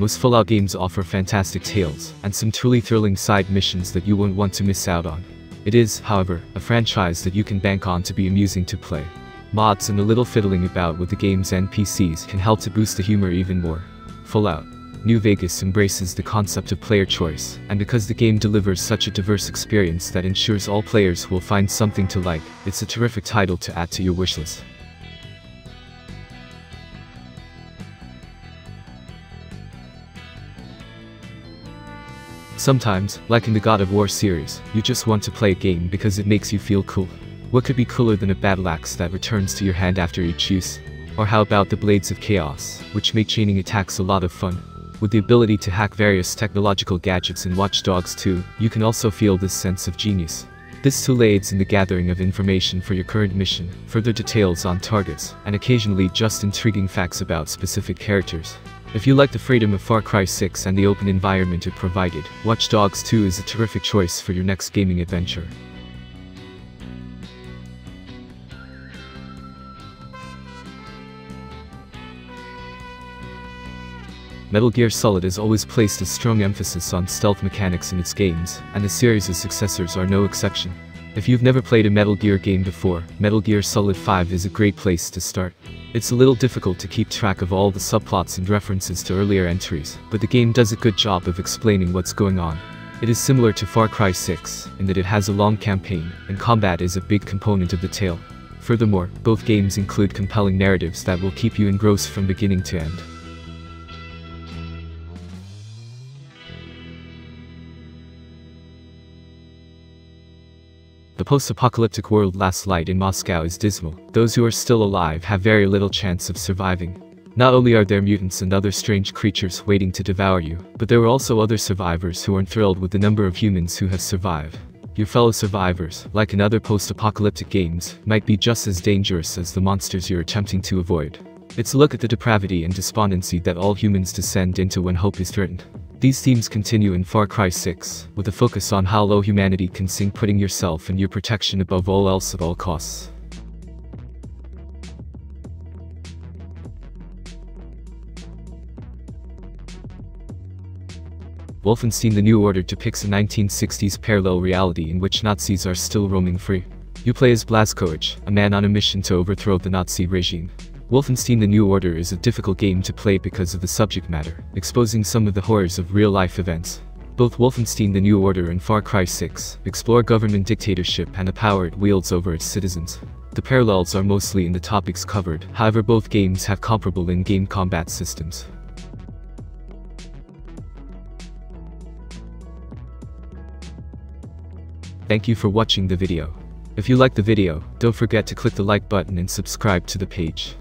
Most Fallout games offer fantastic tales and some truly thrilling side missions that you won't want to miss out on. It is, however, a franchise that you can bank on to be amusing to play. Mods and a little fiddling about with the game's NPCs can help to boost the humor even more. Fallout: New Vegas embraces the concept of player choice, and because the game delivers such a diverse experience that ensures all players will find something to like, it's a terrific title to add to your wishlist. Sometimes, like in the God of War series, you just want to play a game because it makes you feel cool. What could be cooler than a battle axe that returns to your hand after each use? Or how about the Blades of Chaos, which make chaining attacks a lot of fun? With the ability to hack various technological gadgets in Watch Dogs 2, you can also feel this sense of genius. This tool aids in the gathering of information for your current mission, further details on targets, and occasionally just intriguing facts about specific characters. If you like the freedom of Far Cry 6 and the open environment it provided, Watch Dogs 2 is a terrific choice for your next gaming adventure. Metal Gear Solid has always placed a strong emphasis on stealth mechanics in its games, and the series' successors are no exception. If you've never played a Metal Gear game before, Metal Gear Solid 5 is a great place to start. It's a little difficult to keep track of all the subplots and references to earlier entries, but the game does a good job of explaining what's going on. It is similar to Far Cry 6, in that it has a long campaign, and combat is a big component of the tale. Furthermore, both games include compelling narratives that will keep you engrossed from beginning to end. The post-apocalyptic world Last Light in Moscow is dismal. Those who are still alive have very little chance of surviving. Not only are there mutants and other strange creatures waiting to devour you, but there are also other survivors who aren't thrilled with the number of humans who have survived. Your fellow survivors, like in other post-apocalyptic games, might be just as dangerous as the monsters you're attempting to avoid. It's a look at the depravity and despondency that all humans descend into when hope is threatened. These themes continue in Far Cry 6, with a focus on how low humanity can sink, putting yourself and your protection above all else at all costs. Wolfenstein: The New Order depicts a 1960s parallel reality in which Nazis are still roaming free. You play as Blazkowicz, a man on a mission to overthrow the Nazi regime. Wolfenstein: The New Order is a difficult game to play because of the subject matter, exposing some of the horrors of real-life events. Both Wolfenstein: The New Order and Far Cry 6 explore government dictatorship and the power it wields over its citizens. The parallels are mostly in the topics covered, however both games have comparable in-game combat systems. Thank you for watching the video. If you liked the video, don't forget to click the like button and subscribe to the page.